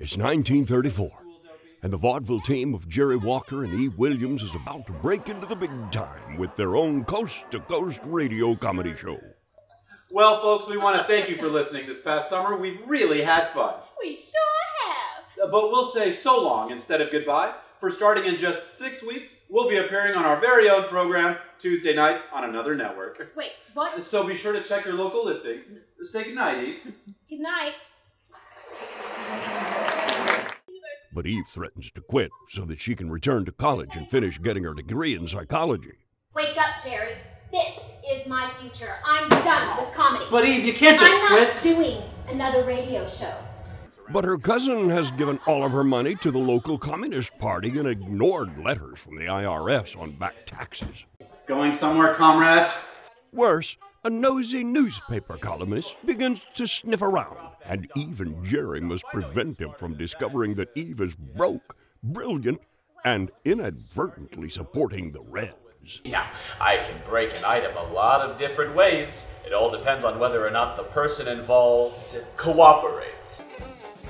It's 1934, and the vaudeville team of Jerry Walker and E. Williams is about to break into the big time with their own coast-to-coast radio comedy show. Well, folks, we want to thank you for listening this past summer. We've really had fun. We sure have. But we'll say so long instead of goodbye, for starting in just 6 weeks, we'll be appearing on our very own program, Tuesday nights on another network. Wait, what? So be sure to check your local listings. Say goodnight, Eve. Good night. But Eve threatens to quit so that she can return to college and finish getting her degree in psychology. Wake up, Jerry. This is my future. I'm done with comedy. But Eve, you can't just quit. I'm not doing another radio show. But her cousin has given all of her money to the local Communist Party and ignored letters from the IRS on back taxes. Going somewhere, comrade? Worse, a nosy newspaper columnist begins to sniff around. And Eve and Jerry must prevent him from discovering that Eve is broke, brilliant, and inadvertently supporting the Reds. Now, I can break an item a lot of different ways. It all depends on whether or not the person involved cooperates.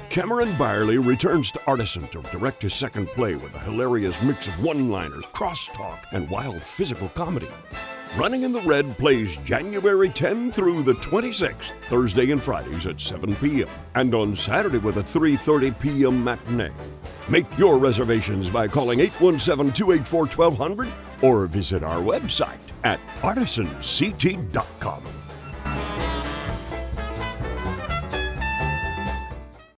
Cameron Byerly returns to Artisan to direct his second play with a hilarious mix of one-liners, crosstalk, and wild physical comedy. Running in the Red plays January 10 through the 26th, Thursday and Fridays at 7 p.m. and on Saturday with a 3:30 p.m. matinee. Make your reservations by calling 817-284-1200 or visit our website at artisanct.com.